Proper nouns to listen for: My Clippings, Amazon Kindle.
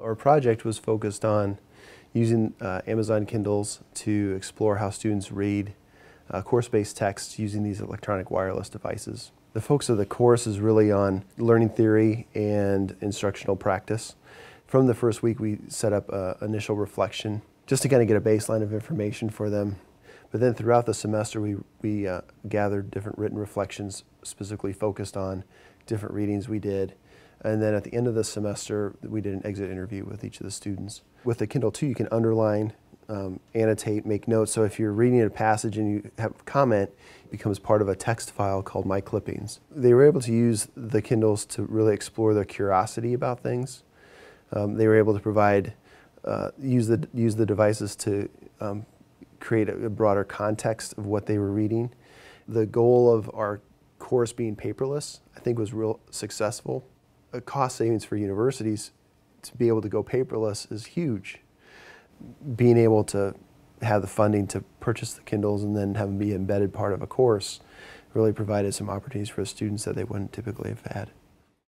Our project was focused on using Amazon Kindles to explore how students read course-based texts using these electronic wireless devices. The focus of the course is really on learning theory and instructional practice. From the first week, we set up an initial reflection just to kind of get a baseline of information for them. But then throughout the semester, we gathered different written reflections specifically focused on different readings we did. And then at the end of the semester, we did an exit interview with each of the students. With the Kindle 2, you can underline, annotate, make notes. So if you're reading a passage and you have a comment, it becomes part of a text file called My Clippings. They were able to use the Kindles to really explore their curiosity about things. They were able to provide, use the devices to create a broader context of what they were reading. The goal of our course being paperless, I think, was real successful. A cost savings for universities to be able to go paperless is huge. Being able to have the funding to purchase the Kindles and then have them be an embedded part of a course really provided some opportunities for the students that they wouldn't typically have had.